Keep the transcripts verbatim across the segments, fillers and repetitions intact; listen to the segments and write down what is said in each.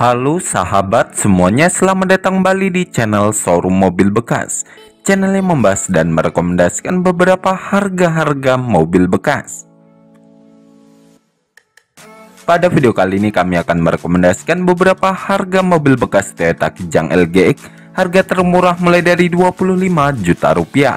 Halo sahabat semuanya, selamat datang kembali di channel showroom mobil bekas. Channel yang membahas dan merekomendasikan beberapa harga-harga mobil bekas. Pada video kali ini kami akan merekomendasikan beberapa harga mobil bekas Toyota Kijang L G X. Harga termurah mulai dari dua puluh lima juta rupiah.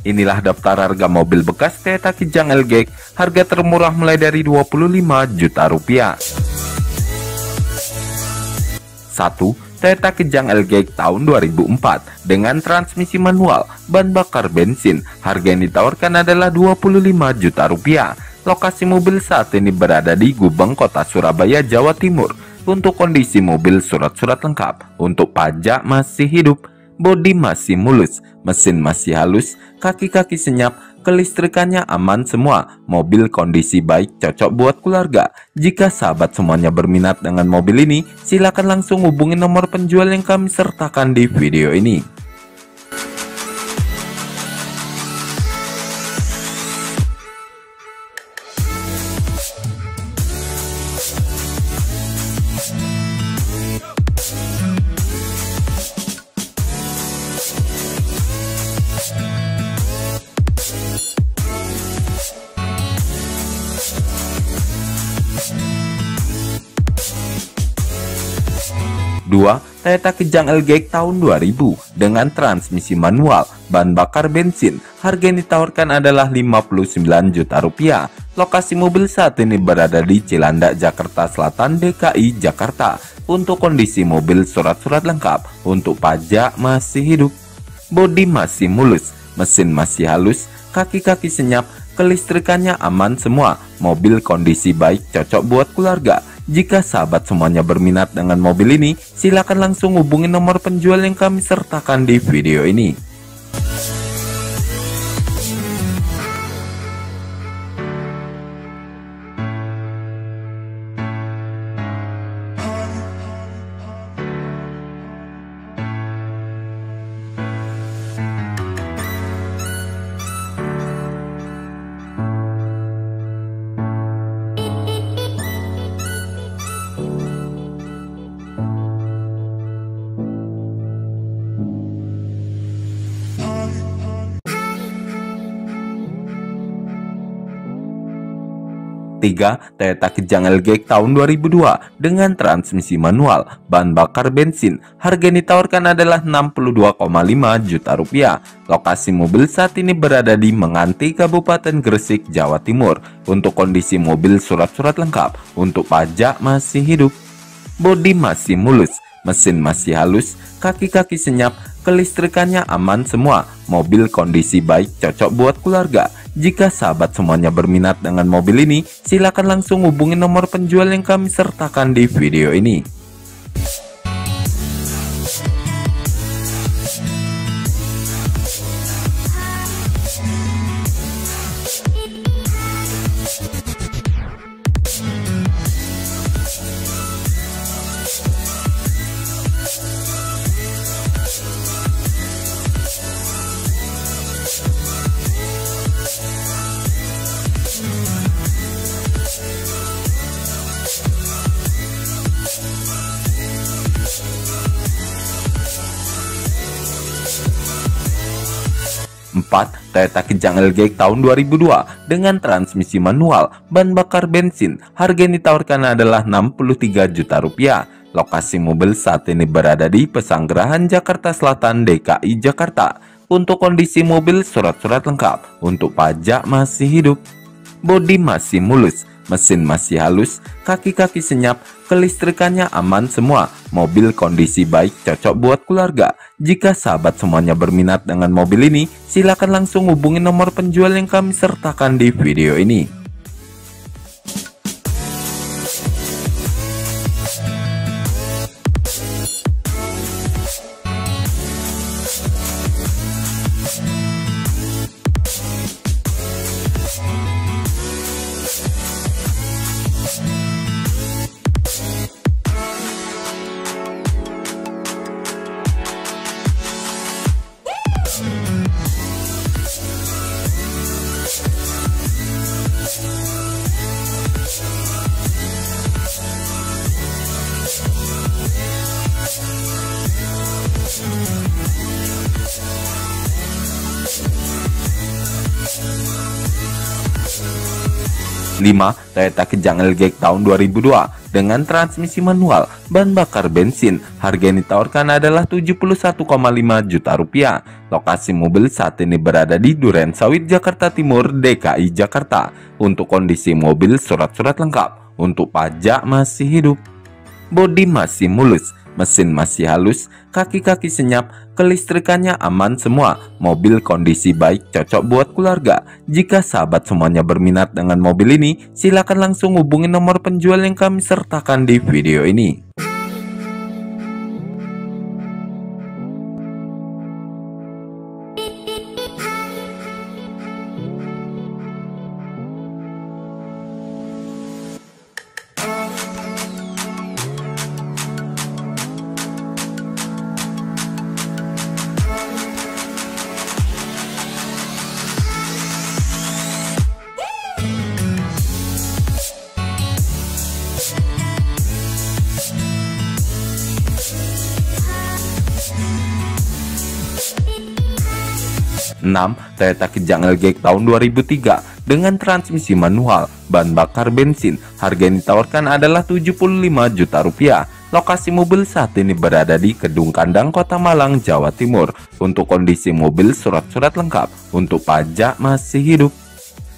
Inilah daftar harga mobil bekas Toyota Kijang L G X, harga termurah mulai dari dua puluh lima juta rupiah. satu. Toyota Kijang L G X tahun dua ribu empat dengan transmisi manual, ban bakar bensin. Harga yang ditawarkan adalah dua puluh lima juta rupiah. Lokasi mobil saat ini berada di Gubeng, Kota Surabaya, Jawa Timur. Untuk kondisi mobil surat-surat lengkap. Untuk pajak masih hidup. Bodi masih mulus, mesin masih halus, kaki-kaki senyap, kelistrikannya aman semua. Mobil kondisi baik, cocok buat keluarga. Jika sahabat semuanya berminat dengan mobil ini, silakan langsung hubungi nomor penjual yang kami sertakan di video ini. dua. Toyota Kijang L G X tahun dua ribu dengan transmisi manual, ban bakar bensin. Harga yang ditawarkan adalah lima puluh sembilan juta rupiah. Lokasi mobil saat ini berada di Cilandak, Jakarta Selatan, D K I Jakarta. Untuk kondisi mobil surat-surat lengkap. Untuk pajak masih hidup. Bodi masih mulus, mesin masih halus, kaki-kaki senyap, kelistrikannya aman semua. Mobil kondisi baik, cocok buat keluarga. Jika sahabat semuanya berminat dengan mobil ini, silakan langsung hubungi nomor penjual yang kami sertakan di video ini. tiga. Toyota Kijang L G X tahun dua ribu dua dengan transmisi manual, ban bakar bensin. Harga yang ditawarkan adalah enam puluh dua koma lima juta rupiah. Lokasi mobil saat ini berada di Menganti, Kabupaten Gresik, Jawa Timur. Untuk kondisi mobil surat-surat lengkap. Untuk pajak masih hidup. Bodi masih mulus, mesin masih halus, kaki-kaki senyap, kelistrikannya aman semua. Mobil kondisi baik, cocok buat keluarga. Jika sahabat semuanya berminat dengan mobil ini, silakan langsung hubungi nomor penjual yang kami sertakan di video ini. empat. Toyota Kijang L G X tahun dua ribu dua dengan transmisi manual, ban bakar bensin. Harga yang ditawarkan adalah enam puluh tiga juta rupiah. Lokasi mobil saat ini berada di Pesanggerahan, Jakarta Selatan, D K I Jakarta. Untuk kondisi mobil surat-surat lengkap. Untuk pajak masih hidup. Bodi masih mulus, mesin masih halus, kaki-kaki senyap, kelistrikannya aman semua. Mobil kondisi baik, cocok buat keluarga. Jika sahabat semuanya berminat dengan mobil ini, silakan langsung hubungi nomor penjual yang kami sertakan di video ini. Toyota Kijang L G X tahun dua ribu dua dengan transmisi manual, bahan bakar bensin. Harga yang ditawarkan adalah tujuh puluh satu koma lima juta rupiah. Lokasi mobil saat ini berada di Duren Sawit, Jakarta Timur, D K I Jakarta. Untuk kondisi mobil, surat-surat lengkap. Untuk pajak masih hidup. Bodi masih mulus, mesin masih halus, kaki-kaki senyap, kelistrikannya aman semua. Mobil kondisi baik, cocok buat keluarga. Jika sahabat semuanya berminat dengan mobil ini, silakan langsung hubungi nomor penjual yang kami sertakan di video ini. enam. Toyota Kijang L G X tahun dua ribu tiga dengan transmisi manual, bahan bakar bensin. Harga yang ditawarkan adalah tujuh puluh lima juta rupiah. Lokasi mobil saat ini berada di Kedung Kandang, Kota Malang, Jawa Timur. Untuk kondisi mobil, surat-surat lengkap. Untuk pajak masih hidup.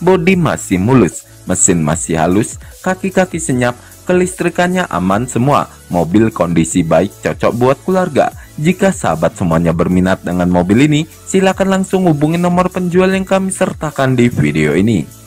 Bodi masih mulus, mesin masih halus, kaki-kaki senyap, kelistrikannya aman semua. Mobil kondisi baik, cocok buat keluarga. Jika sahabat semuanya berminat dengan mobil ini, silakan langsung hubungi nomor penjual yang kami sertakan di video ini.